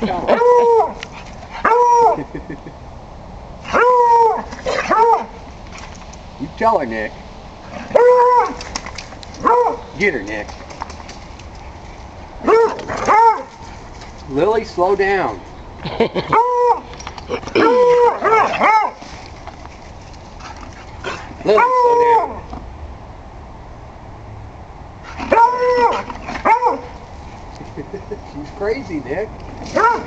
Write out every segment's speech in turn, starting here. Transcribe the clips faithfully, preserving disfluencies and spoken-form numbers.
You tell her, Nick. Get her, Nick. Lilly, slow down. Lilly, slow down. She's crazy, Nick. Tell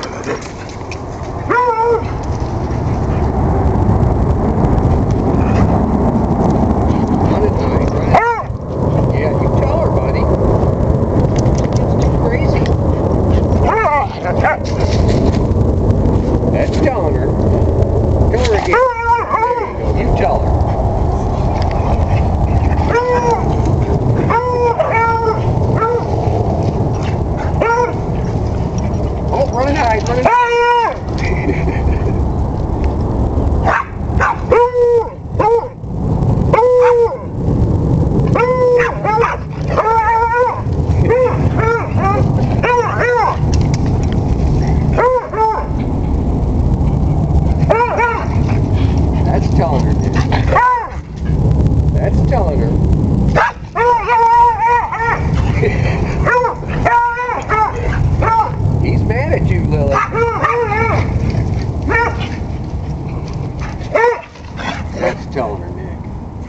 her, Nick.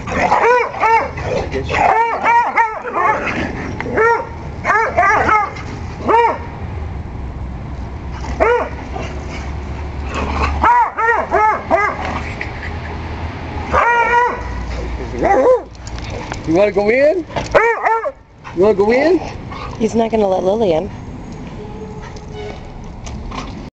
I guess you... you want to go in? You want to go in? He's not going to let Lilly in.